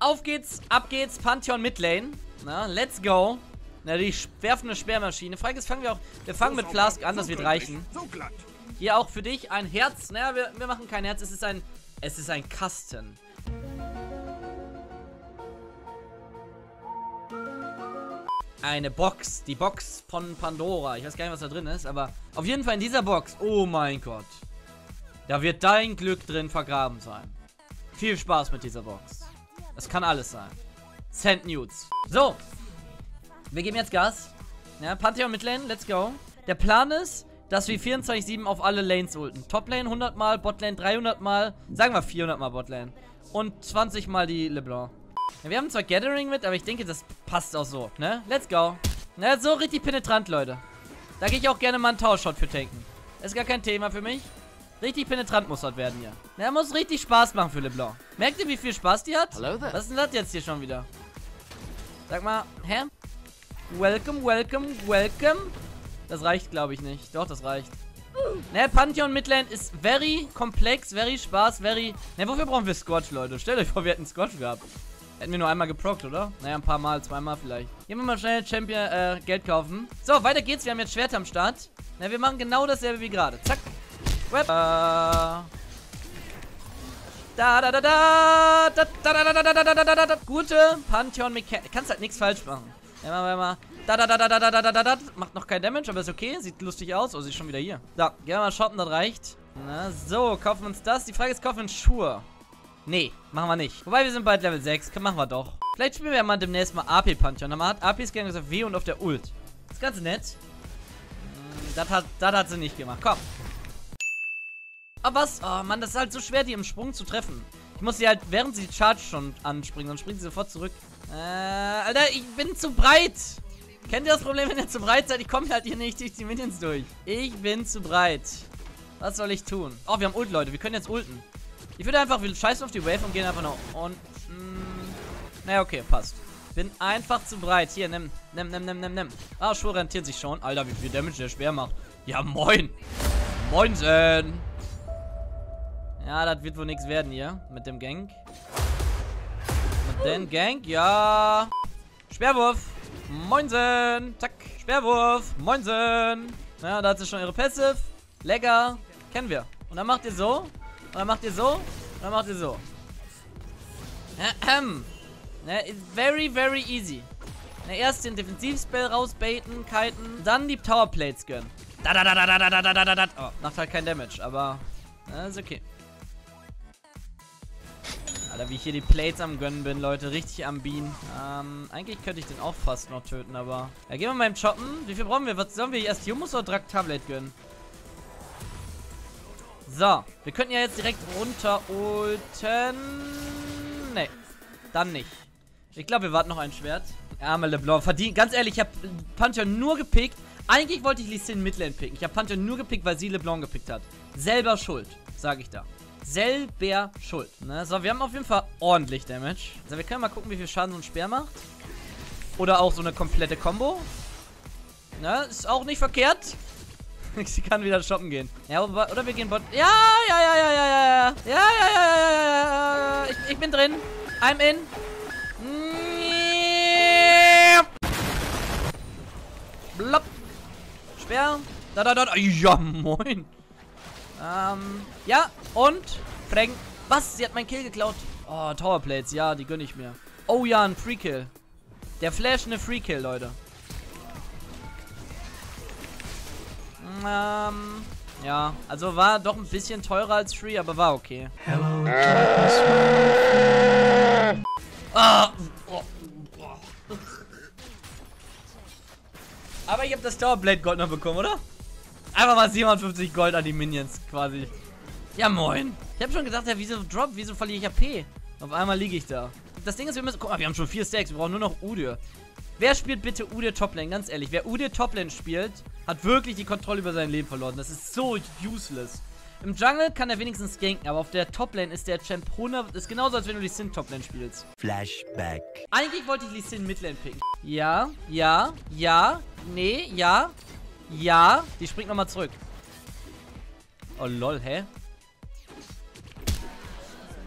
Auf geht's, ab geht's, Pantheon Midlane. Na, let's go. Na, die werfende Sperrmaschine. Frage ist, fangen wir auch. Wir fangen mit Flask an, das wird reichen. Hier auch für dich ein Herz. Naja, wir machen kein Herz, es ist ein Kasten. Eine Box, die Box von Pandora. Ich weiß gar nicht, was da drin ist, aber auf jeden Fall in dieser Box. Oh mein Gott. Da wird dein Glück drin vergraben sein. Viel Spaß mit dieser Box. Es kann alles sein. Send Nudes. So. Wir geben jetzt Gas. Ja, Pantheon mit Lane, let's go. Der Plan ist, dass wir 24/7 auf alle Lanes ulten. Top Lane 100 mal, Bot Lane 300 mal, sagen wir 400 mal Bot Lane. Und 20 mal die Leblanc. Ja, wir haben zwar Gathering mit, aber ich denke, das passt auch so, ne? Let's go. Na, so richtig penetrant, Leute. Da gehe ich auch gerne mal einen Tower-Shot für tanken. Ist gar kein Thema für mich. Richtig penetrant muss das werden hier. Na, muss richtig Spaß machen für Leblanc. Merkt ihr, wie viel Spaß die hat? Was ist denn das jetzt hier schon wieder? Sag mal, hä? Welcome, welcome, welcome. Das reicht, glaube ich, nicht. Doch, das reicht. Ne, Pantheon Midland ist very komplex, very Spaß, very... Ne, wofür brauchen wir Squatch, Leute? Stellt euch vor, wir hätten Squatch gehabt. Hätten wir nur einmal geprockt, oder? Naja, ein paar Mal, zweimal vielleicht. Gehen wir mal schnell Champion, Geld kaufen. So, weiter geht's. Wir haben jetzt Schwert am Start. Ne, wir machen genau dasselbe wie gerade. Zack. Web. Da. Gute Pantheon Mechanik. Kannst halt nichts falsch machen. Mal. Da. Macht noch kein Damage, aber ist okay. Sieht lustig aus. Oh, sie ist schon wieder hier. Da, gehen wir mal shoppen, das reicht. Na, so, kaufen wir uns das. Die Frage ist, kaufen wir uns Schuhe? Nee, machen wir nicht. Wobei, wir sind bald Level 6. Machen wir doch. Vielleicht spielen wir mal demnächst mal AP-Pantheon. Man hat APs gegangen auf W und auf der Ult. Das ist ganz nett. Das hat sie nicht gemacht. Komm. Aber was? Oh Mann, das ist halt so schwer, die im Sprung zu treffen. Ich muss sie halt, während sie Charge schon anspringen, sonst springt sie sofort zurück. Alter, ich bin zu breit. Kennt ihr das Problem, wenn ihr zu breit seid? Ich komme halt hier nicht durch die Minions durch. Ich bin zu breit. Was soll ich tun? Oh, wir haben Ult, Leute. Wir können jetzt ulten. Ich würde einfach, wir scheißen auf die Wave und gehen einfach noch. Und, naja, okay, passt. Bin einfach zu breit. Hier, nimm. Ah, Schuhe rentiert sich schon. Alter, wie viel Damage der schwer macht. Ja, moin. Moinsen. Ja, das wird wohl nichts werden hier. Mit dem Gank. Den Gank, ja. Sperrwurf. Moinsen. Zack. Sperrwurf. Moinsen. Ja, da hat sie schon ihre Passive. Lecker. Kennen wir. Und dann macht ihr so. Und dann macht ihr so. Und dann macht ihr so. Ne, ist very, very easy. Ne, erst den Defensivspell rausbaiten, kiten. Dann die Towerplates gönnen. Da. Oh, macht halt kein Damage, aber. Ja, ist okay. Alter, wie ich hier die Plates am Gönnen bin, Leute. Richtig am Bienen. Eigentlich könnte ich den auch fast noch töten, aber... Ja, gehen wir mal im Shoppen. Wie viel brauchen wir? Was sollen wir erst? Humus oder Draktablet gönnen? So. Wir könnten ja jetzt direkt runter ulten. Nee. Dann nicht. Ich glaube, wir warten noch ein Schwert. Arme Leblanc. Verdient. Ganz ehrlich, ich habe Pantheon nur gepickt. Eigentlich wollte ich Lissin Midlane picken. Ich habe Pantheon nur gepickt, weil sie Leblanc gepickt hat. Selber schuld, sage ich da. Selber schuld. Ne? So, wir haben auf jeden Fall ordentlich Damage. Also, wir können mal gucken, wie viel Schaden so ein Speer macht. Oder auch so eine komplette Combo. Ne? Ist auch nicht verkehrt. Sie kann wieder shoppen gehen. Ja, oder wir gehen Bot. Ja. Ja. Ich bin drin. I'm in. Blopp. Speer. Da. Ja, moin. Ja, und Frank. Was? Sie hat meinen Kill geklaut. Oh, Towerplates, ja, die gönne ich mir. Oh ja, ein Free-Kill. Der Flash, eine Free-Kill, Leute. Ja, also war doch ein bisschen teurer als Free, aber war okay. Hello, aber ich habe das Towerblade Gold noch bekommen, oder? Einfach mal 57 Gold an die Minions, quasi. Ja, moin. Ich habe schon gedacht, ja, wieso verliere ich AP? Auf einmal liege ich da. Das Ding ist, wir müssen... Guck mal, wir haben schon 4 Stacks, wir brauchen nur noch Udyr. Wer spielt bitte Udyr Toplane? Ganz ehrlich, wer Udyr Toplane spielt, hat wirklich die Kontrolle über sein Leben verloren. Das ist so useless. Im Jungle kann er wenigstens ganken, aber auf der Toplane ist der Champ 100... Ist genauso, als wenn du Lissin Toplane spielst. Flashback. Eigentlich wollte ich Lissin Midlane picken. Ja. Nee, ja. Ja, die springt nochmal zurück. Oh lol, hä?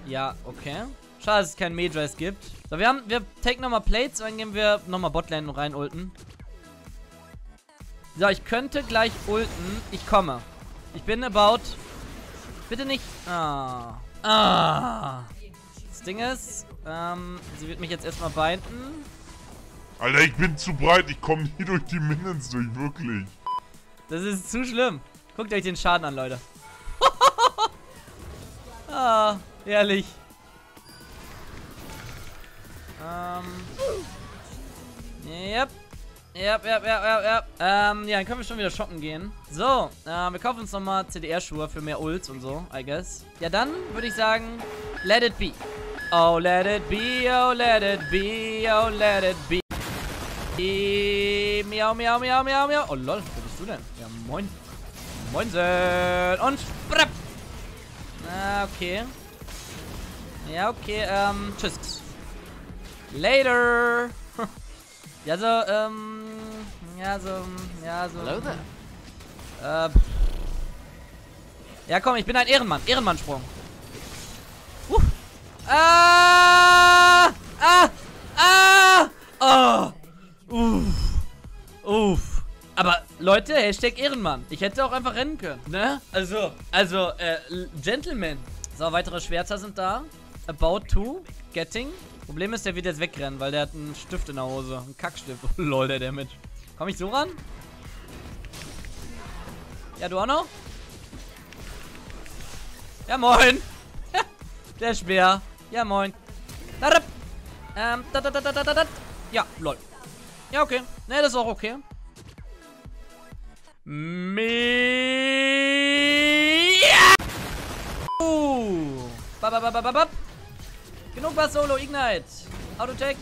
Ja, okay. Schade, dass es keinen Mage-Rise gibt. So, wir take nochmal Plates, dann gehen wir nochmal Botlane rein ulten. So, ich könnte gleich ulten. Ich komme. Ich bin about. Bitte nicht. Ah. Ah. Das Ding ist, sie wird mich jetzt erstmal binden. Alter, ich bin zu breit. Ich komme nie durch die Minions durch, wirklich. Das ist zu schlimm. Guckt euch den Schaden an, Leute. Ah, ehrlich. Yep. Ja. Ja, dann können wir schon wieder shoppen gehen. So, wir kaufen uns nochmal CDR-Schuhe für mehr Ults und so, I guess. Ja, dann würde ich sagen, let it be. Oh, let it be, oh, let it be, oh, let it be. Miau, miau, miau, miau, miau. Oh, lol, wo bist du denn? Ja, moin. Moinsen. Und sprap. Ah, okay. Ja, okay, tschüss. Later. Ja, so, ja, so. Hello there. Ja, komm, ich bin ein Ehrenmann. Ehrenmannsprung. Uff. Aber, Leute, Hashtag Ehrenmann. Ich hätte auch einfach rennen können, ne? Also, Gentleman. So, weitere Schwerter sind da. About to. Getting. Problem ist, der wird jetzt wegrennen, weil der hat einen Stift in der Hose. Einen Kackstift. Lol, der Damage. Komm ich so ran? Ja, du auch noch? Ja, moin. Der Speer. Ja, moin. Ja, lol. Ja, okay. Ne, das ist auch okay. Genug war Solo, Ignite. Autotech,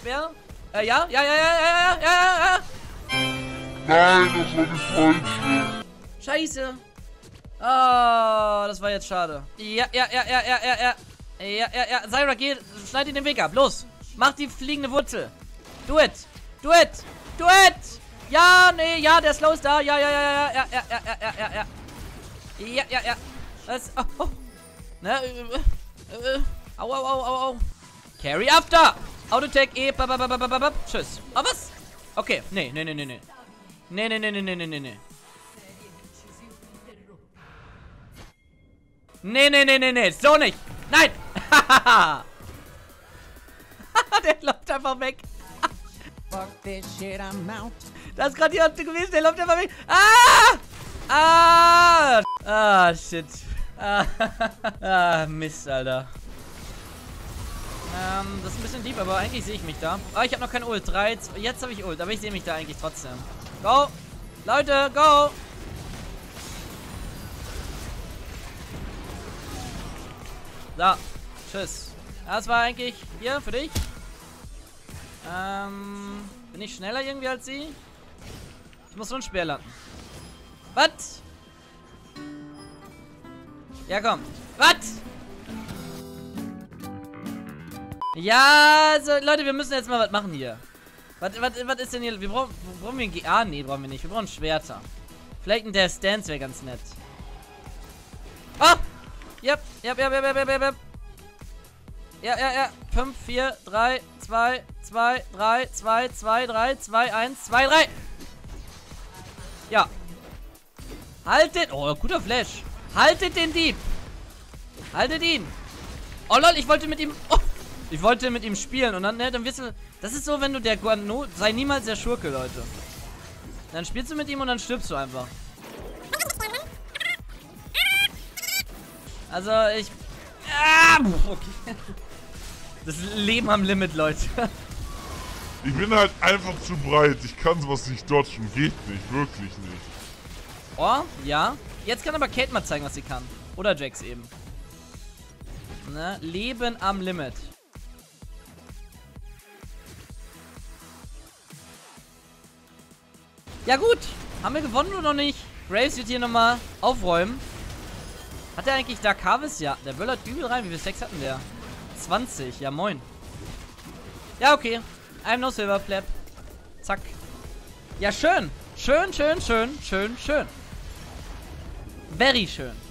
schwer. Ja. Nein, das war die falsche. Scheiße. Oh, das war jetzt schade. Ja. Zyra, geh, schneid dir den Weg ab. Los. Mach die fliegende Wurzel. Do it. Ja, nee, ja, der Slow ist da. Ja. Was? Oh. Ne? Au. Carry after. Autotech, tschüss. Oh, was? Okay. Nee. So nicht. Nein. Der läuft einfach weg. Das ist gerade die Optik gewesen. Der läuft einfach weg. Ah, shit. Ah, Mist, Alter. Das ist ein bisschen deep, aber eigentlich sehe ich mich da. Ah, ich habe noch kein Ult. 3, 2, jetzt habe ich Ult, aber ich sehe mich da eigentlich trotzdem. Go! Leute, go! Da. Tschüss. Das war eigentlich hier für dich. Bin ich schneller irgendwie als sie? Ich muss so ein Speer landen. Was? Ja, komm. Was? Ja, also, Leute, wir müssen jetzt mal was machen hier. Was ist denn hier? Brauchen wir ein GA? Nee, brauchen wir nicht. Wir brauchen Schwerter. Vielleicht ein Death Dance wäre ganz nett. Oh! Yep. Ja. 5, 4, 3, 2, 2, 3, 2, 2, 3, 2, 1, 2, 3. Ja. Haltet. Oh, guter Flash. Haltet den Dieb. Haltet ihn. Oh, lol, ich wollte mit ihm... Oh. Ich wollte mit ihm spielen und dann, ne, dann wirst du... Das ist so, wenn du der Guano... Sei niemals der Schurke, Leute. Dann spielst du mit ihm und dann stirbst du einfach. Also, ich... Ah, okay. Das Leben am Limit, Leute. Ich bin halt einfach zu breit. Ich kann sowas nicht dodgen. Geht nicht. Wirklich nicht. Oh, ja. Jetzt kann aber Kate mal zeigen, was sie kann. Oder Jax eben. Ne? Leben am Limit. Ja gut, haben wir gewonnen oder nicht? Graves wird hier nochmal aufräumen. Hat der eigentlich Dark Harvest? Ja, der böllert übel rein. Wie viel Sex hatten der? 20, ja moin. Ja okay, I'm no silver flap. Zack. Ja schön, schön. Very schön.